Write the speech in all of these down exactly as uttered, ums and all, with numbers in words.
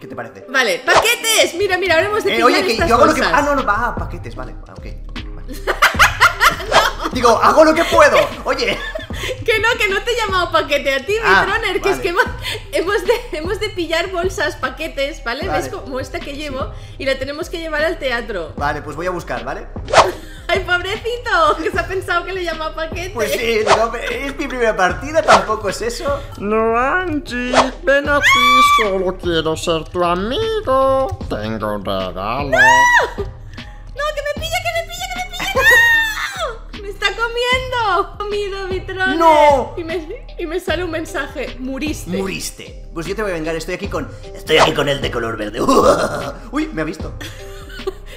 ¿Qué te parece? Vale, paquetes. Mira, mira, hablemos de eh, pillar oye, que estas yo hago cosas. Lo que... Ah, no, no, va, ah, paquetes, vale, ah, ok, vale. No. Digo, hago lo que puedo. Oye. Que no, que no te he llamado paquete a ti, ah, Bitroner, vale. Que es que hemos, hemos, de, hemos de pillar bolsas, paquetes, ¿vale? ¿Vale? ¿Ves como esta que llevo? Sí. Y la tenemos que llevar al teatro. Vale, pues voy a buscar, ¿vale? ¡Ay, pobrecito! Que se ha pensado que le llamaba paquete. Pues sí, no, es mi primera partida, tampoco es eso. No, Angie, ven aquí, solo quiero ser tu amigo. Tengo un regalo. ¡No! ¡No, que me pilla, que me pilla, que me pilla! ¡No! ¡Me está comiendo! ¡Comido, Bitroner! ¡No! Y me, y me sale un mensaje, muriste. Muriste. Pues yo te voy a vengar, estoy aquí con... Estoy aquí con el de color verde. ¡Uy, me ha visto!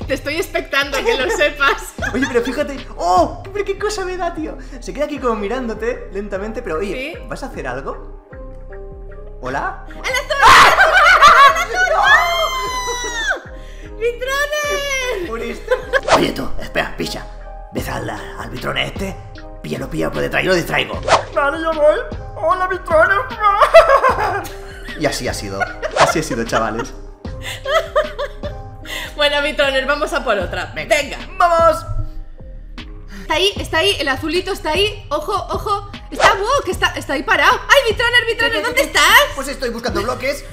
Te estoy expectando a que lo sepas. Oye, pero fíjate. ¡Oh! Pero qué cosa me da, tío. Se queda aquí como mirándote lentamente, pero oye, ¿sí? ¿Vas a hacer algo? ¿Hola? ¡A la torre! ¡A la torre! ¡No! ¡Bitroner! ¡Muriste! Oye, tú, espera, picha. ¿Ves al, al Bitroner este? Píllalo, píllalo, pues distraerlo, distraigo. Vale, yo voy. ¡Hola, Bitroner! Y así ha sido. Así ha sido, chavales. Bueno, Bitroner, vamos a por otra. Venga. Venga, vamos. Está ahí, está ahí, el azulito está ahí. Ojo, ojo. Está, wow, que está, está ahí parado. ¡Ay, Bitroner, Bitroner! ¿Dónde estás? Pues estoy buscando bloques.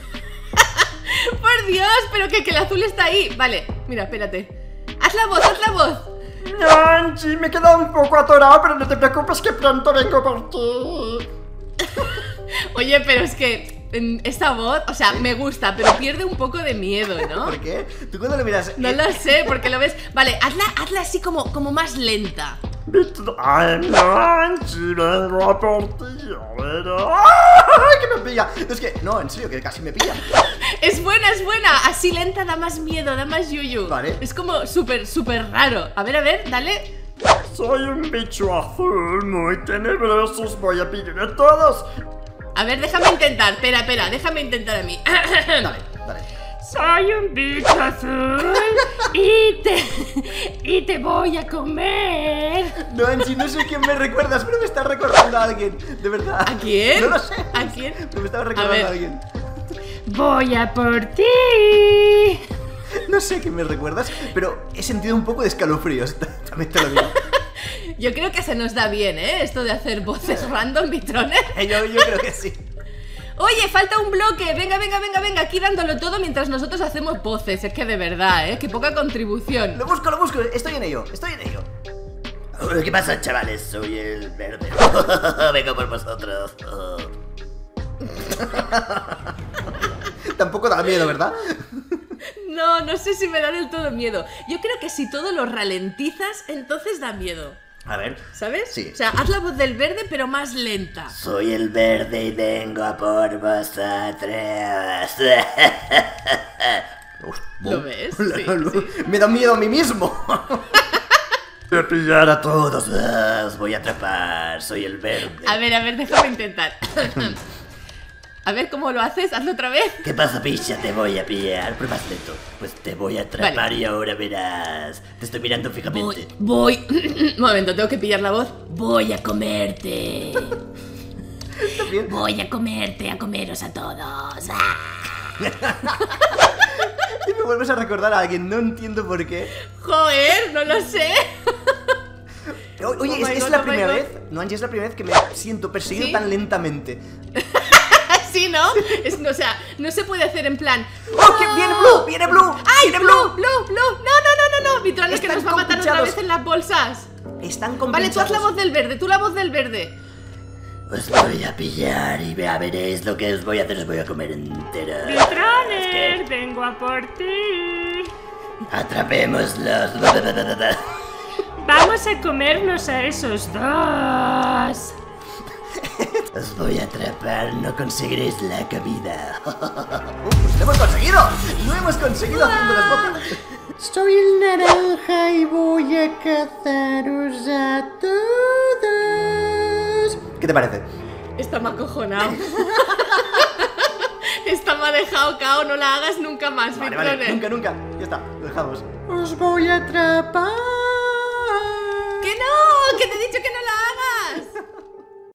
Por Dios, pero que, que el azul está ahí. Vale, mira, espérate. Haz la voz, haz la voz. Angie, me he quedado un poco atorado, pero no te preocupes que pronto vengo por ti. Oye, pero es que... Esta voz, o sea, me gusta, pero pierde un poco de miedo, ¿no? ¿Por qué? ¿Tú cuando lo miras? No lo sé, porque lo ves... Vale, hazla, hazla así como, como más lenta. Vengo a por ti, a ver... ¡Que me pilla! Es que, no, en serio, que casi me pilla. Es buena, es buena, así lenta da más miedo, da más yuyu. Vale. Es como súper, súper raro. A ver, a ver, dale... Soy un bicho azul, muy tenebroso, os voy a pillar a todos... A ver, déjame intentar, espera, espera, déjame intentar a mí. Dale, dale. Soy un bicho azul y te, y te voy a comer. No, Angie, no sé quién me recuerdas, pero me estás recordando a alguien, de verdad. ¿A quién? No lo sé. ¿A quién? Pero me estaba recordando a, a alguien. Voy a por ti. No sé quién me recuerdas, pero he sentido un poco de escalofríos, también te lo digo. Yo creo que se nos da bien, ¿eh? Esto de hacer voces random, Bitroner. Yo, yo creo que sí. Oye, falta un bloque. Venga, venga, venga, venga. Aquí dándolo todo mientras nosotros hacemos voces. Es que de verdad, ¿eh? Qué poca contribución. Lo busco, lo busco. Estoy en ello, estoy en ello. ¿Qué pasa, chavales? Soy el verde. Vengo por vosotros. Tampoco da miedo, ¿verdad? No, no sé si me da del todo miedo. Yo creo que si todo lo ralentizas, entonces da miedo. A ver, ¿sabes? Sí. O sea, haz la voz del verde, pero más lenta. Soy el verde y vengo a por vosotros. ¿Lo ves? Sí, sí. Me da miedo a mí mismo. Voy a pillar a todos. Os voy a atrapar. Soy el verde. A ver, a ver, déjame intentar. A ver cómo lo haces, hazlo otra vez. ¿Qué pasa, picha? Te voy a pillar. Pero más lento. Pues te voy a atrapar, vale. Y ahora verás. Te estoy mirando fijamente. Voy, voy... Un momento, tengo que pillar la voz. Voy a comerte. Voy a comerte, a comeros a todos. Y me vuelves a recordar a alguien, no entiendo por qué. Joder, no lo sé. Oye, oh es, God, es la oh primera vez, no, Angie, es la primera vez que me siento perseguido, ¿sí?, tan lentamente. Sí, ¿no? Es, o sea, no se puede hacer en plan. ¡Oh, que viene Blue! ¡Viene Blue! ¡Ay, viene Blue! ¡Blue, Blue! ¡No, no, no, no, no! Bitroner, es que nos va a matar otra vez en las bolsas. Están complicados. Vale, tú haz la voz del verde, tú la voz del verde. Os voy a pillar y vea, veréis lo que os voy a hacer, os voy a comer entera. Bitroner, vengo a por ti. Atrapémoslos. Vamos a comernos a esos dos. Os voy a atrapar, no conseguiréis la cabida. uh, pues ¡Lo hemos conseguido! ¡Lo hemos conseguido haciendo las voces! Soy el naranja y voy a cazaros a todos. ¿Qué te parece? Está me ha acojonado. Esta me ha dejado cao, no la hagas nunca más, vale, vale. Nunca, nunca, ya está, lo dejamos. Os voy a atrapar. ¡Que no! ¡Que te he dicho que no la hagas!